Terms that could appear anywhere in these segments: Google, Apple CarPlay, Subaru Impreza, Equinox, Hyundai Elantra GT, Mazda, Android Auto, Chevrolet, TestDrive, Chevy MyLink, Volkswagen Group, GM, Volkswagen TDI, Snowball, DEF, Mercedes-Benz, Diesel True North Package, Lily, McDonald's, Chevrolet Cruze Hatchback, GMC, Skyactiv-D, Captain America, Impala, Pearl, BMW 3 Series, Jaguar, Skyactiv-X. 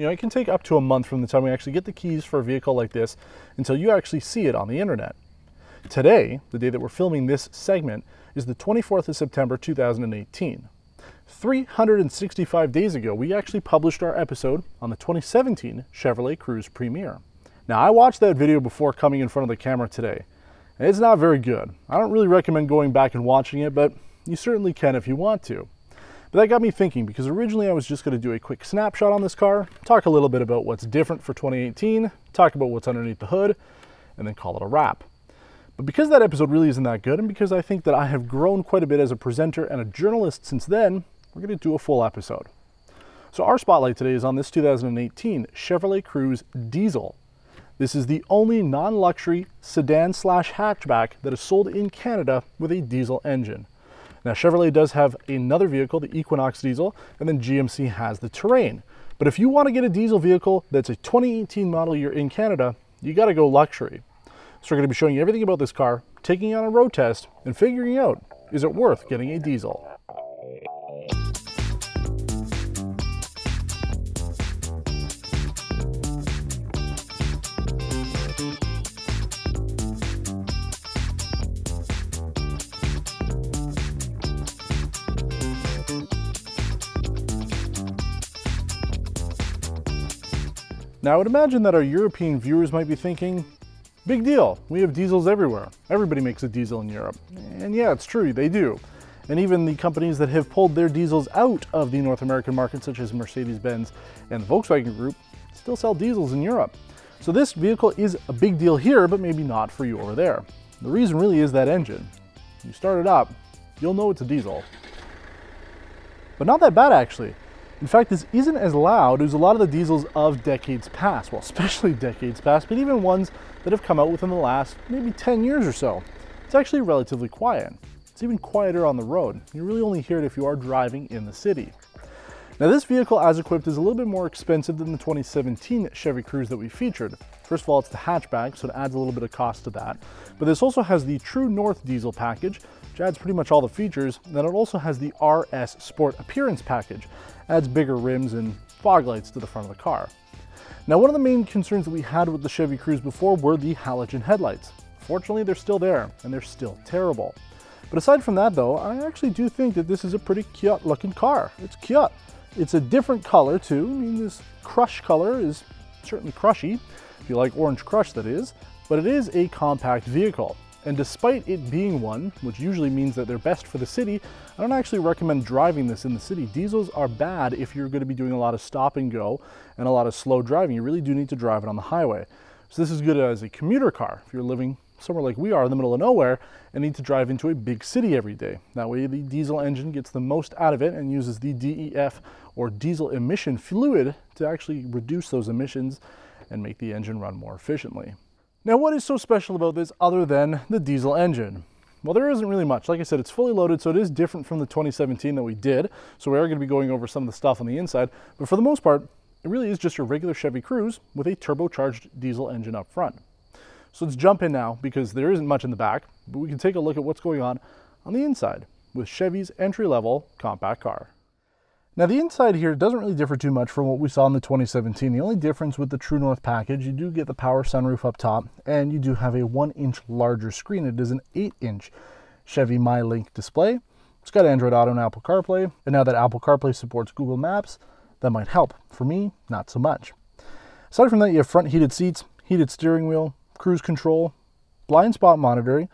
You know, it can take up to a month from the time we actually get the keys for a vehicle like this until you actually see it on the internet. Today, the day that we're filming this segment, is the 24th of September, 2018. 365 days ago, we actually published our episode on the 2017 Chevrolet Cruze Premiere. Now, I watched that video before coming in front of the camera today, and it's not very good. I don't really recommend going back and watching it, but you certainly can if you want to. But that got me thinking, because originally I was just going to do a quick snapshot on this car, talk a little bit about what's different for 2018, talk about what's underneath the hood, and then call it a wrap. But because that episode really isn't that good, and because I think that I have grown quite a bit as a presenter and a journalist since then, we're going to do a full episode. So our spotlight today is on this 2018 Chevrolet Cruze Diesel. This is the only non-luxury sedan/hatchback that is sold in Canada with a diesel engine. Now, Chevrolet does have another vehicle, the Equinox diesel, and then GMC has the Terrain. But if you want to get a diesel vehicle that's a 2018 model year in Canada, you got to go luxury. So we're going to be showing you everything about this car, taking it on a road test, and figuring out, is it worth getting a diesel? Now, I would imagine that our European viewers might be thinking, big deal, we have diesels everywhere. Everybody makes a diesel in Europe. And yeah, it's true, they do. And even the companies that have pulled their diesels out of the North American market, such as Mercedes-Benz and the Volkswagen Group, still sell diesels in Europe. So this vehicle is a big deal here, but maybe not for you over there. The reason really is that engine. You start it up, you'll know it's a diesel. But not that bad, actually. In fact, this isn't as loud as a lot of the diesels of decades past, well, especially decades past, but even ones that have come out within the last maybe 10 years or so. It's actually relatively quiet. It's even quieter on the road. You really only hear it if you are driving in the city. Now, this vehicle as equipped is a little bit more expensive than the 2017 Chevy Cruze that we featured. First of all, it's the hatchback, so it adds a little bit of cost to that. But this also has the True North diesel package, which adds pretty much all the features. Then it also has the RS Sport appearance package, adds bigger rims and fog lights to the front of the car. Now, one of the main concerns that we had with the Chevy Cruze before were the halogen headlights. Fortunately, they're still there, and they're still terrible. But aside from that, though, I actually do think that this is a pretty cute looking car. It's cute. It's a different color too. I mean, this crush color is certainly crushy, if you like orange crush, that is, but it is a compact vehicle. And despite it being one, which usually means that they're best for the city, I don't actually recommend driving this in the city. Diesels are bad if you're going to be doing a lot of stop and go and a lot of slow driving. You really do need to drive it on the highway. So this is good as a commuter car if you're living somewhere like we are in the middle of nowhere and need to drive into a big city every day. That way the diesel engine gets the most out of it and uses the DEF, or diesel emission fluid, to actually reduce those emissions and make the engine run more efficiently. Now, what is so special about this other than the diesel engine? Well, there isn't really much. Like I said, it's fully loaded, so it is different from the 2017 that we did. So we are going to be going over some of the stuff on the inside, but for the most part, it really is just your regular Chevy Cruze with a turbocharged diesel engine up front. So let's jump in now, because there isn't much in the back, but we can take a look at what's going on the inside with Chevy's entry-level compact car. Now, the inside here doesn't really differ too much from what we saw in the 2017. The only difference with the True North package, you do get the power sunroof up top, and you do have a 1-inch larger screen. It is an 8-inch Chevy MyLink display. It's got Android Auto and Apple CarPlay, and now that Apple CarPlay supports Google Maps, that might help. For me, not so much. Aside from that, you have front heated seats, heated steering wheel, cruise control, blind spot monitoring,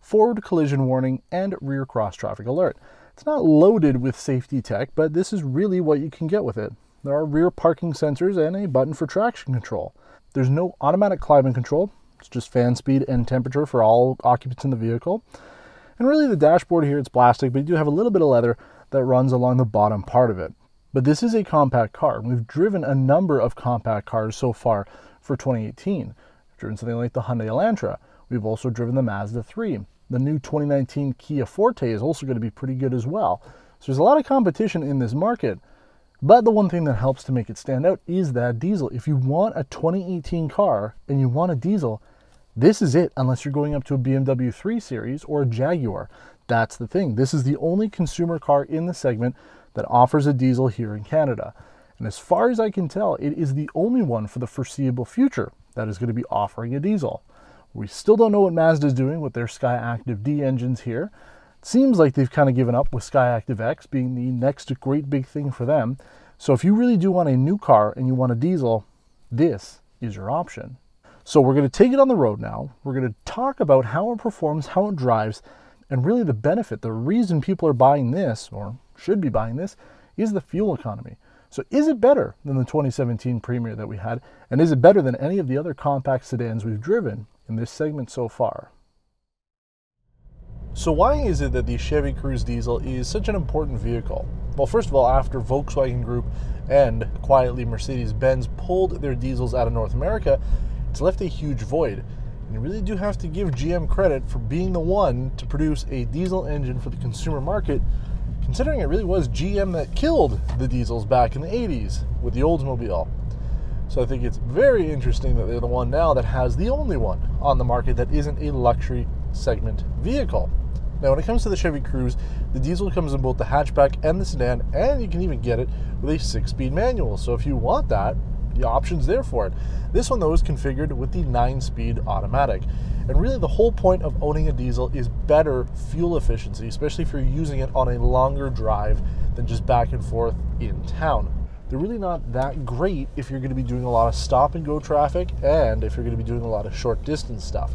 forward collision warning, and rear cross-traffic alert. It's not loaded with safety tech, but this is really what you can get with it. There are rear parking sensors and a button for traction control. There's no automatic climate control. It's just fan speed and temperature for all occupants in the vehicle. And really, the dashboard here, it's plastic, but you do have a little bit of leather that runs along the bottom part of it. But this is a compact car. We've driven a number of compact cars so far for 2018. We've driven something like the Hyundai Elantra. We've also driven the Mazda 3. The new 2019 Kia Forte is also going to be pretty good as well. So there's a lot of competition in this market, but the one thing that helps to make it stand out is that diesel. If you want a 2018 car and you want a diesel, this is it, unless you're going up to a BMW 3 Series or a Jaguar. That's the thing. This is the only consumer car in the segment that offers a diesel here in Canada. And as far as I can tell, it is the only one for the foreseeable future that is going to be offering a diesel. We still don't know what Mazda's doing with their Skyactiv-D engines here. It seems like they've kind of given up with Skyactiv-X being the next great big thing for them. So if you really do want a new car and you want a diesel, this is your option. So we're going to take it on the road now. We're going to talk about how it performs, how it drives, and really the benefit, the reason people are buying this, or should be buying this, is the fuel economy. So is it better than the 2017 Premier that we had? And is it better than any of the other compact sedans we've driven in this segment so far? So why is it that the Chevy Cruze diesel is such an important vehicle? Well, first of all, after Volkswagen Group and quietly Mercedes-Benz pulled their diesels out of North America, it's left a huge void, and you really do have to give GM credit for being the one to produce a diesel engine for the consumer market, considering it really was GM that killed the diesels back in the 80s with the Oldsmobile. So I think it's very interesting that they're the one now that has the only one on the market that isn't a luxury segment vehicle. Now, when it comes to the Chevy Cruze, the diesel comes in both the hatchback and the sedan, and you can even get it with a 6-speed manual. So if you want that, the options there for it. This one though is configured with the 9-speed automatic. And really the whole point of owning a diesel is better fuel efficiency, especially if you're using it on a longer drive than just back and forth in town. They're really not that great if you're going to be doing a lot of stop and go traffic and if you're going to be doing a lot of short distance stuff.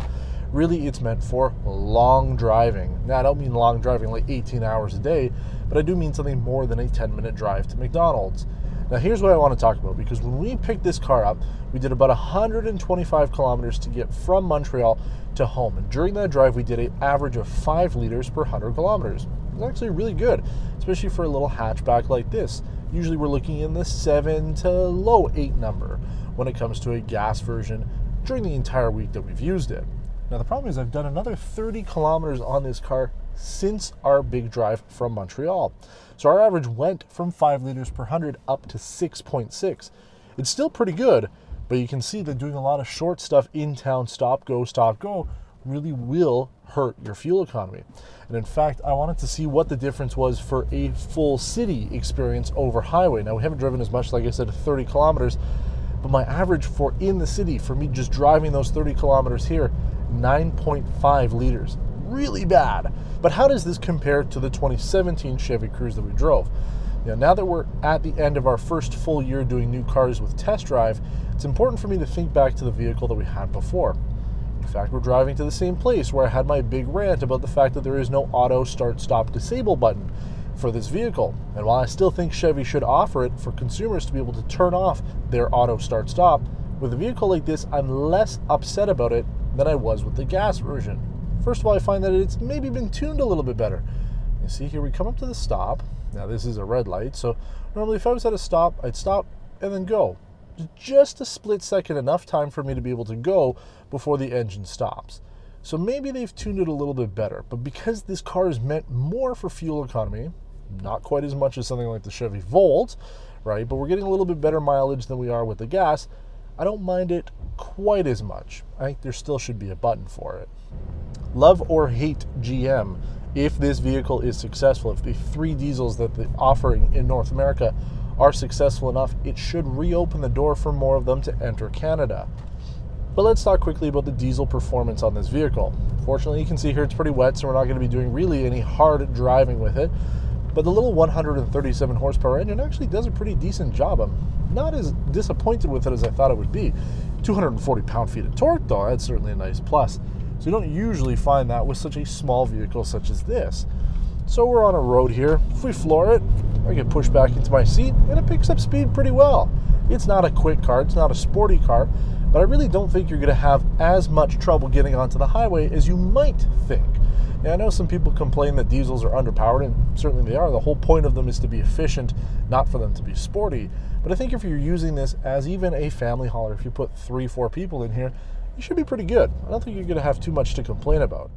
Really, it's meant for long driving. Now, I don't mean long driving like 18 hours a day, but I do mean something more than a 10-minute drive to McDonald's. Now here's what I want to talk about, because when we picked this car up, we did about 125 kilometers to get from Montreal to home. And during that drive, we did an average of 5 liters per 100 kilometers. It's actually really good, especially for a little hatchback like this. Usually we're looking in the 7 to low 8 number when it comes to a gas version during the entire week that we've used it. Now the problem is I've done another 30 kilometers on this car since our big drive from Montreal. So our average went from 5 liters per 100 up to 6.6. It's still pretty good, but you can see that doing a lot of short stuff in town, stop, go, really will hurt your fuel economy. And in fact, I wanted to see what the difference was for a full city experience over highway. Now we haven't driven as much, like I said, 30 kilometers, but my average for in the city, for me just driving those 30 kilometers here, 9.5 liters. Really bad. But how does this compare to the 2017 Chevy Cruze that we drove? Now that we're at the end of our first full year doing new cars with test drive, it's important for me to think back to the vehicle that we had before. In fact, we're driving to the same place where I had my big rant about the fact that there is no auto start, stop, disable button for this vehicle. And while I still think Chevy should offer it for consumers to be able to turn off their auto start, stop, with a vehicle like this, I'm less upset about it than I was with the gas version. First of all, I find that it's maybe been tuned a little bit better. You see here, we come up to the stop. Now this is a red light, so normally if I was at a stop, I'd stop and then go. Just a split second, enough time for me to be able to go before the engine stops. So maybe they've tuned it a little bit better, but because this car is meant more for fuel economy, not quite as much as something like the Chevy Volt, right? But we're getting a little bit better mileage than we are with the gas. I don't mind it quite as much. I think there still should be a button for it. Love or hate GM, if this vehicle is successful, if the 3 diesels that they're offering in North America are successful enough, it should reopen the door for more of them to enter Canada. But let's talk quickly about the diesel performance on this vehicle. Fortunately, you can see here it's pretty wet, so we're not going to be doing really any hard driving with it. But the little 137 horsepower engine actually does a pretty decent job. I'm not as disappointed with it as I thought it would be. 240 pound-feet of torque, though, that's certainly a nice plus. So you don't usually find that with such a small vehicle such as this. So we're on a road here. If we floor it, I get pushed back into my seat and it picks up speed pretty well. It's not a quick car, it's not a sporty car, but I really don't think you're going to have as much trouble getting onto the highway as you might think. Now I know some people complain that diesels are underpowered, and certainly they are. The whole point of them is to be efficient, not for them to be sporty. But I think if you're using this as even a family hauler, if you put 3 or 4 people in here, you should be pretty good. I don't think you're going to have too much to complain about.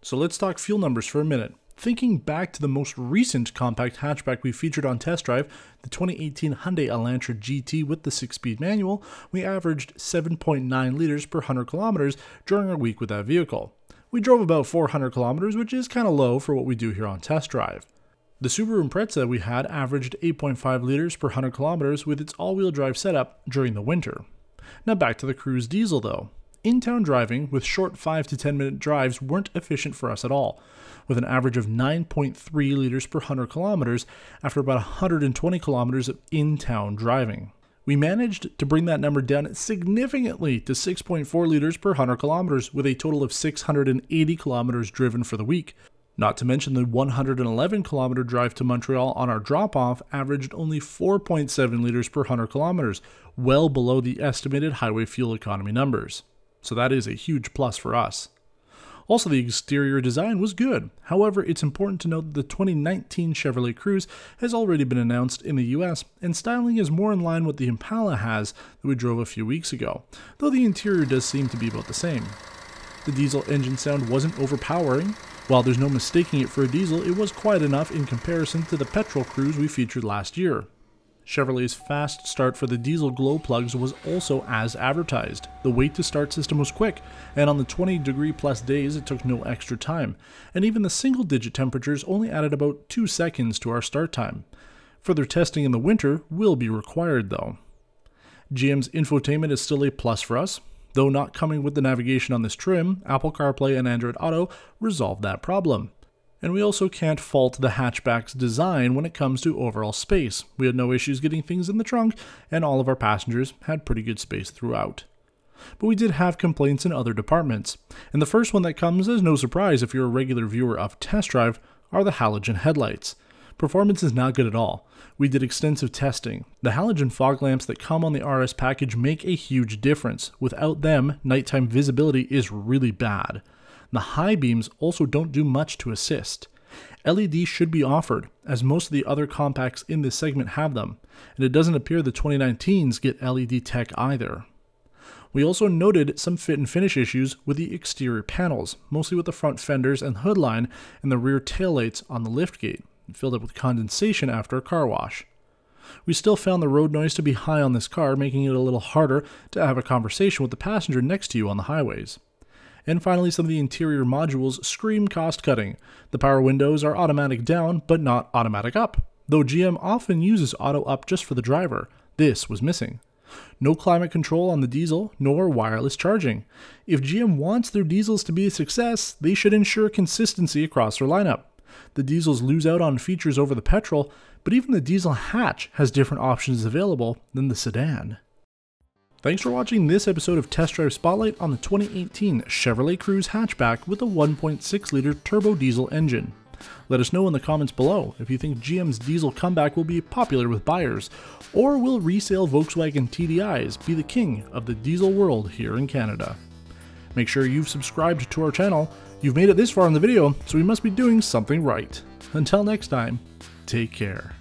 So let's talk fuel numbers for a minute. Thinking back to the most recent compact hatchback we featured on test drive, the 2018 Hyundai Elantra GT with the 6-speed manual, we averaged 7.9 liters per 100 kilometers during our week with that vehicle. We drove about 400 kilometers, which is kind of low for what we do here on test drive. The Subaru Impreza we had averaged 8.5 liters per 100 kilometers with its all-wheel drive setup during the winter. Now back to the Cruze diesel though. In-town driving with short 5 to 10 minute drives weren't efficient for us at all, with an average of 9.3 liters per 100 kilometers after about 120 kilometers of in-town driving. We managed to bring that number down significantly to 6.4 liters per 100 kilometers with a total of 680 kilometers driven for the week. Not to mention the 111 kilometer drive to Montreal on our drop-off averaged only 4.7 liters per 100 kilometers, well below the estimated highway fuel economy numbers. So that is a huge plus for us. Also, the exterior design was good. However, it's important to note that the 2019 Chevrolet Cruze has already been announced in the US, and styling is more in line with the Impala has that we drove a few weeks ago, though the interior does seem to be about the same. The diesel engine sound wasn't overpowering. While there's no mistaking it for a diesel, it was quite enough in comparison to the petrol Cruze we featured last year. Chevrolet's fast start for the diesel glow plugs was also as advertised. The wait to start system was quick, and on the 20-degree plus days it took no extra time, and even the single-digit temperatures only added about 2 seconds to our start time. Further testing in the winter will be required though. GM's infotainment is still a plus for us. Though not coming with the navigation on this trim, Apple CarPlay and Android Auto resolved that problem. And we also can't fault the hatchback's design when it comes to overall space. We had no issues getting things in the trunk, and all of our passengers had pretty good space throughout. But we did have complaints in other departments. And the first one that comes as no surprise if you're a regular viewer of Test Drive are the halogen headlights. Performance is not good at all. We did extensive testing. The halogen fog lamps that come on the RS package make a huge difference. Without them, nighttime visibility is really bad. The high beams also don't do much to assist. LED should be offered, as most of the other compacts in this segment have them, and it doesn't appear the 2019s get LED tech either. We also noted some fit and finish issues with the exterior panels, mostly with the front fenders and hoodline and the rear taillights on the liftgate, filled up with condensation after a car wash. We still found the road noise to be high on this car, making it a little harder to have a conversation with the passenger next to you on the highways. And finally, some of the interior modules scream cost cutting. The power windows are automatic down, but not automatic up. Though GM often uses auto up just for the driver, this was missing. No climate control on the diesel, nor wireless charging. If GM wants their diesels to be a success, they should ensure consistency across their lineup. The diesels lose out on features over the petrol, but even the diesel hatch has different options available than the sedan. Thanks for watching this episode of Test Drive Spotlight on the 2018 Chevrolet Cruze Hatchback with a 1.6-liter turbo diesel engine. Let us know in the comments below if you think GM's diesel comeback will be popular with buyers, or will resale Volkswagen TDIs be the king of the diesel world here in Canada. Make sure you've subscribed to our channel. You've made it this far in the video, so we must be doing something right. Until next time, take care.